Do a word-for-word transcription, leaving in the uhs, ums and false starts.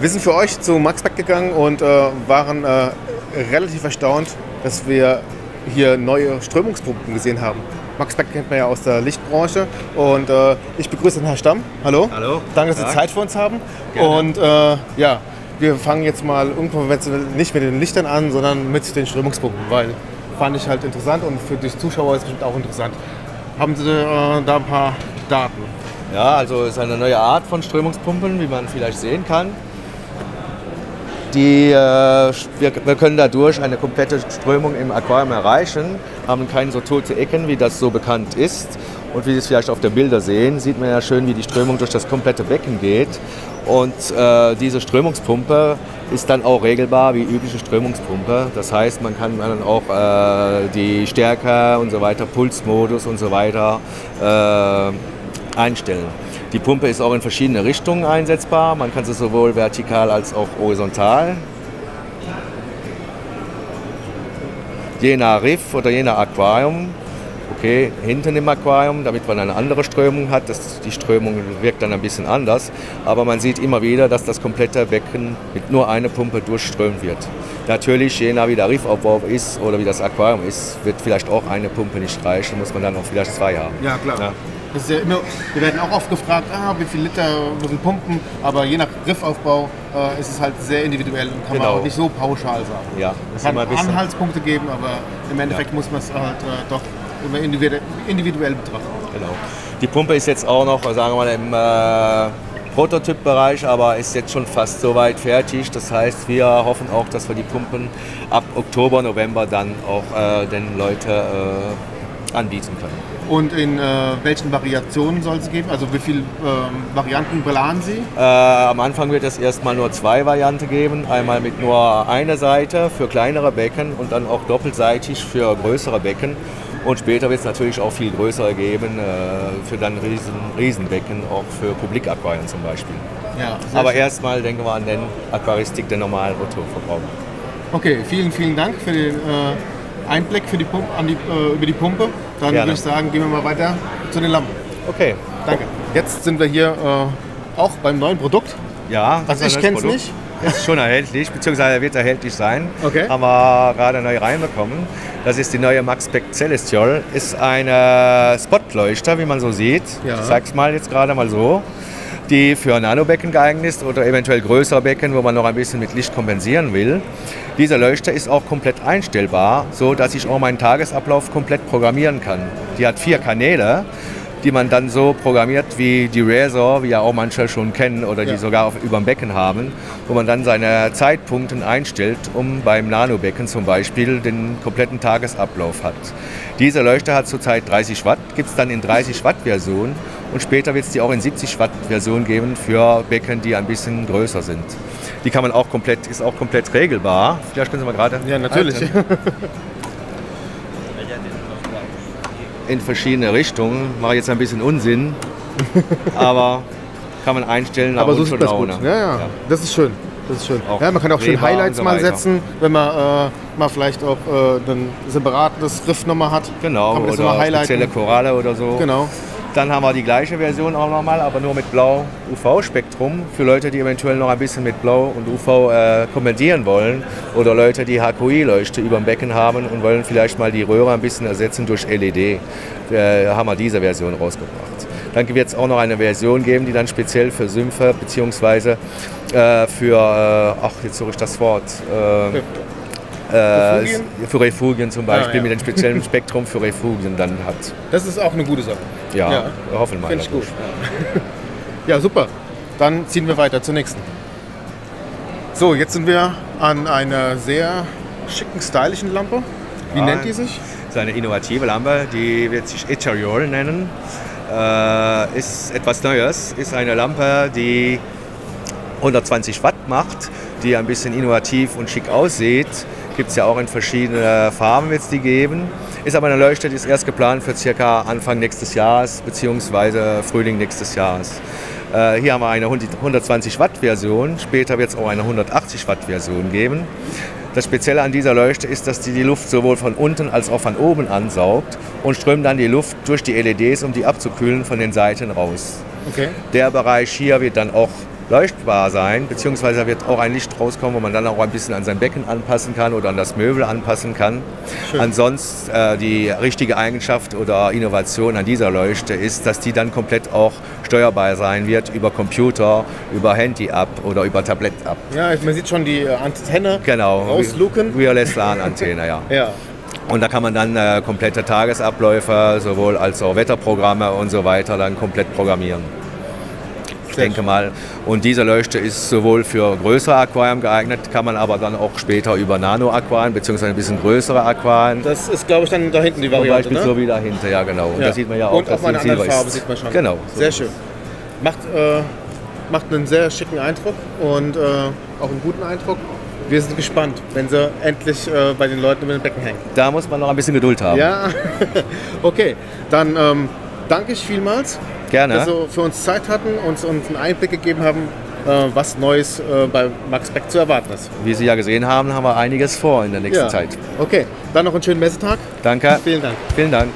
Wir sind für euch zu Maxspect gegangen und äh, waren äh, relativ erstaunt, dass wir hier neue Strömungspumpen gesehen haben. Maxspect kennt man ja aus der Lichtbranche und äh, ich begrüße den Herrn Stamm. Hallo. Hallo. Danke, dass Sie Zeit für uns haben. Gerne. Und äh, ja, wir fangen jetzt mal unkonventionell nicht mit den Lichtern an, sondern mit den Strömungspumpen, weil fand ich halt interessant und für die Zuschauer ist bestimmt auch interessant. Haben Sie äh, da ein paar Daten? Ja, also es ist eine neue Art von Strömungspumpen, wie man vielleicht sehen kann. Die, äh, wir, wir können dadurch eine komplette Strömung im Aquarium erreichen, haben keine so tote Ecken, wie das so bekannt ist. Und wie Sie es vielleicht auf den Bildern sehen, sieht man ja schön, wie die Strömung durch das komplette Becken geht. Und äh, diese Strömungspumpe ist dann auch regelbar wie übliche Strömungspumpe. Das heißt, man kann dann auch äh, die Stärke und so weiter, Pulsmodus und so weiter äh, einstellen. Die Pumpe ist auch in verschiedene Richtungen einsetzbar. Man kann sie sowohl vertikal als auch horizontal. Je nach Riff oder je nach Aquarium. Okay, hinten im Aquarium, damit man eine andere Strömung hat. Das, die Strömung wirkt dann ein bisschen anders. Aber man sieht immer wieder, dass das komplette Becken mit nur einer Pumpe durchströmt wird. Natürlich, je nach wie der Riffaufbau ist oder wie das Aquarium ist, wird vielleicht auch eine Pumpe nicht reichen. Muss man dann auch vielleicht zwei haben. Ja, klar. Ja. Das ist ja immer, wir werden auch oft gefragt, ah, wie viel Liter müssen pumpen, aber je nach Griffaufbau äh, ist es halt sehr individuell und kann genau. man auch nicht so pauschal sagen. Ja, es kann Anhaltspunkte geben, aber im Endeffekt ja. muss man es halt äh, doch immer individuell, individuell betrachten. Genau. Die Pumpe ist jetzt auch noch, sagen wir mal, im äh, Prototypbereich, aber ist jetzt schon fast soweit fertig. Das heißt, wir hoffen auch, dass wir die Pumpen ab Oktober, November dann auch äh, den Leuten äh, anbieten können. Und in äh, welchen Variationen soll es geben? Also wie viele ähm, Varianten planen Sie? Äh, am Anfang wird es erstmal nur zwei Varianten geben. Einmal mit nur einer Seite für kleinere Becken und dann auch doppelseitig für größere Becken. Und später wird es natürlich auch viel größere geben, äh, für dann Riesen, Riesenbecken, auch für Publikaquarien zum Beispiel. Ja, aber erstmal denken wir an den Aquaristik der normalen Otto-Verbraucher. Okay, vielen, vielen Dank für den äh Einblick für die Pumpe, an die, äh, über die Pumpe. Dann Gerne. würde ich sagen, gehen wir mal weiter zu den Lampen. Okay. Danke. Jetzt sind wir hier äh, auch beim neuen Produkt. Ja, das also ist ich kenne es nicht. Ist schon erhältlich, beziehungsweise wird erhältlich sein. Okay. Haben wir gerade neu reinbekommen. Das ist die neue Maxspect Celestial. Ist eine Spotleuchter, wie man so sieht. Ja. Ich zeig's mal jetzt gerade mal so. Die für Nanobecken geeignet ist oder eventuell größere Becken, wo man noch ein bisschen mit Licht kompensieren will. Dieser Leuchter ist auch komplett einstellbar, so dass ich auch meinen Tagesablauf komplett programmieren kann. Die hat vier Kanäle, die man dann so programmiert wie die Razor, wie ja auch manche schon kennen oder die ja. sogar auf, über dem Becken haben, wo man dann seine Zeitpunkte einstellt, um beim Nanobecken zum Beispiel den kompletten Tagesablauf hat. Diese Leuchter hat zurzeit dreißig Watt, gibt es dann in dreißig Watt Version und später wird es die auch in siebzig Watt Version geben für Becken, die ein bisschen größer sind. Die kann man auch komplett, ist auch komplett regelbar. Vielleicht können Sie mal gerade... Ja, natürlich. In verschiedene Richtungen. Mache jetzt ein bisschen Unsinn, aber kann man einstellen nach Wunsch und Laune. Ja, ja, ja, das ist schön. Das ist schön. Ja, man kann auch schön Highlights so mal setzen, wenn man äh, mal vielleicht auch äh, ein separates Riff nochmal hat. Genau, kann man das oder spezielle Koralle oder so. Genau. Dann haben wir die gleiche Version auch nochmal, aber nur mit Blau-U V-Spektrum für Leute, die eventuell noch ein bisschen mit Blau und U V äh, kompensieren wollen oder Leute, die H Q I-Leuchte über dem Becken haben und wollen vielleicht mal die Röhre ein bisschen ersetzen durch L E D. Äh, haben wir diese Version rausgebracht. Dann wird es auch noch eine Version geben, die dann speziell für Sümpfe bzw. Äh, für, äh, ach jetzt suche ich das Wort, äh, Äh, Refugien? Für Refugien zum Beispiel, ah, ja. mit einem speziellen Spektrum für Refugien dann hat. Das ist auch eine gute Sache. Ja, ja. hoffen wir mal. Finde ich gut. Ja. Ja, super. Dann ziehen wir weiter zur nächsten. So, jetzt sind wir an einer sehr schicken, stylischen Lampe. Wie ja, nennt die sich? Das ist eine innovative Lampe, die wird sich Ethereal nennen. Äh, ist etwas Neues. Ist eine Lampe, die hundertzwanzig Watt macht, die ein bisschen innovativ und schick aussieht. Gibt es ja auch in verschiedenen Farben, wird es die geben. Ist aber eine Leuchte, die ist erst geplant für circa Anfang nächstes Jahres bzw. Frühling nächstes Jahres. Äh, hier haben wir eine hundertzwanzig Watt Version, später wird es auch eine hundertachtzig Watt Version geben. Das Spezielle an dieser Leuchte ist, dass die die Luft sowohl von unten als auch von oben ansaugt und strömt dann die Luft durch die L E Ds, um die abzukühlen, von den Seiten raus. Okay. Der Bereich hier wird dann auch leuchtbar sein, beziehungsweise wird auch ein Licht rauskommen, wo man dann auch ein bisschen an sein Becken anpassen kann oder an das Möbel anpassen kann. Schön. Ansonsten äh, die richtige Eigenschaft oder Innovation an dieser Leuchte ist, dass die dann komplett auch steuerbar sein wird über Computer, über Handy-App oder über Tablet-App. Ja, man sieht schon die Antenne genau, rauslucken. Wireless LAN-Antenne, ja. Ja. Und da kann man dann äh, komplette Tagesabläufe, sowohl als auch Wetterprogramme und so weiter, dann komplett programmieren. Ich denke mal. Und diese Leuchte ist sowohl für größere Aquarien geeignet, kann man aber dann auch später über Nano-Aquarien bzw. ein bisschen größere Aquarien. Das ist, glaube ich, dann da hinten die Variante. Zum Beispiel, ne? So wie da hinten, ja genau. Und ja. Da sieht man ja auch, und dass auch mal eine andere Farbe ist. Sieht man schon. Genau. So sehr schön. Macht, äh, macht einen sehr schicken Eindruck und äh, auch einen guten Eindruck. Wir sind gespannt, wenn sie endlich äh, bei den Leuten über den Becken hängen. Da muss man noch ein bisschen Geduld haben. Ja, okay. Dann ähm, danke ich vielmals. Gerne. Dass wir für uns Zeit hatten und uns einen Einblick gegeben haben, was Neues bei Maxspect zu erwarten ist. Wie Sie ja gesehen haben, haben wir einiges vor in der nächsten ja. Zeit. Okay, dann noch einen schönen Messetag. Danke. Vielen Dank. Vielen Dank.